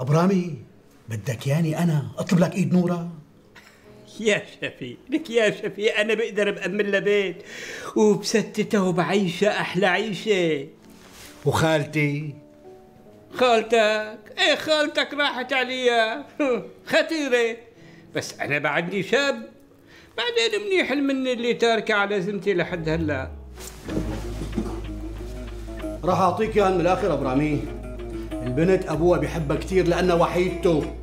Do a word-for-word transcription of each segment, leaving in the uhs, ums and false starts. ابرامي بدك ياني انا اطلب لك ايد نوره؟ يا شفيق لك يا شفيق انا بقدر بامن لها بيت وبستتها وبعيشها احلى عيشه. وخالتي؟ خالتك؟ ايه خالتك راحت عليها خطيره، بس انا بعدني شاب. بعدين منيح المن اللي تاركه على زمتي لحد هلا. راح اعطيك اياها من الاخر ابرامي، البنت ابوها بيحبها كثير لانها وحيدته،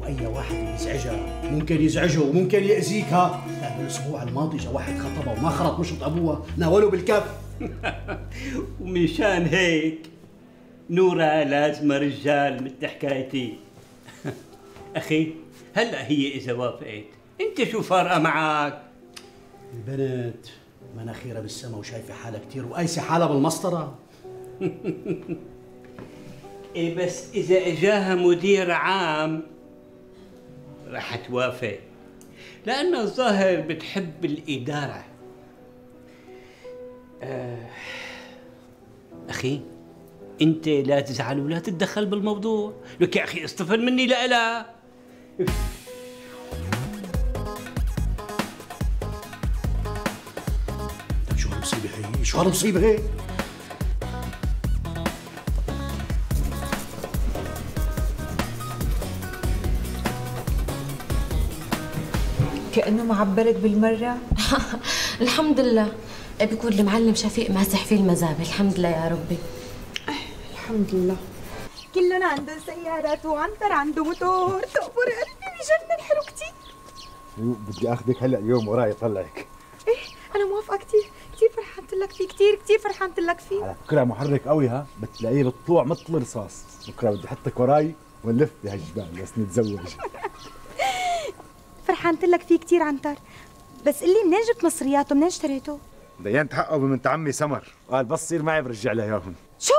واي واحد يزعجها ممكن يزعجه وممكن ياذيكها، لانه الاسبوع الماضي جا واحد خطبها وما خرط مشط ابوها ناوله بالكف. ومشان هيك نورة لازم رجال مثل حكايتي. اخي هلا هي اذا وافقت انت شو فارقه معك؟ البنت مناخيرها بالسما وشايفه حالها كثير وقايسه حالها بالمسطره. ايه بس اذا اجاها مدير عام رح توافق، لانه الظاهر بتحب الاداره. آه. اخي انت لا تزعل ولا تتدخل بالموضوع، لك يا اخي اصطفل مني لألا. شو هالمصيبة هي؟ شو هالمصيبة هي؟ كأنه معبرك بالمرة؟ الحمد لله، بيكون المعلم شفيق ماسح فيه المزابل، الحمد لله يا ربي. الحمد لله. كلنا عندهم سيارات وعنتر عنده موتور، تقبر قلبي بجنن حلو كتير. بدي اخذك هلا اليوم وراي طلعك. ايه انا موافقه كتير، كتير فرحانة لك فيه، كتير كتير فرحانة لك فيه. على فكره محرك قوي، ها بتلاقيه بالطلوع مثل رصاص، بكره بدي احطك وراي ونلف بهالجبال بس نتزوج. فرحانة لك فيه كتير عنتر، بس قلي منين جبت مصرياته؟ منين اشتريته؟ دينت حقه بنت عمي سمر، قال بس صير معي برجع لها اياهم. شو؟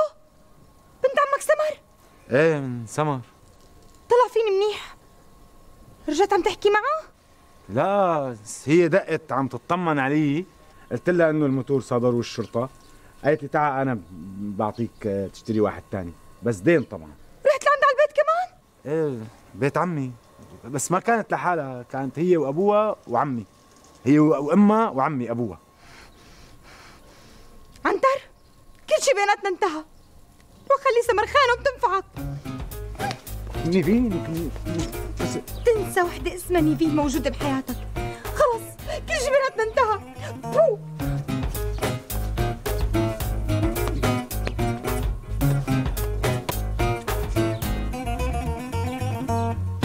بنت عمك سمر؟ ايه من سمر. طلع فيني منيح؟ رجعت عم تحكي معه؟ لا هي دقت عم تطمن علي، قلت لها انه الموتور صادروا الشرطه، قالت لي تعال انا بعطيك تشتري واحد ثاني، بس دين طبعا. رحت لعندها على البيت كمان؟ ايه بيت عمي، بس ما كانت لحالها، كانت هي وابوها وعمي، هي وامها وعمي ابوها. عنتر كل شيء بيناتنا انتهى، روح خلي سمر خانه بتنفعك. نيفين نيفين تنسى وحده اسمها نيفين موجوده بحياتك،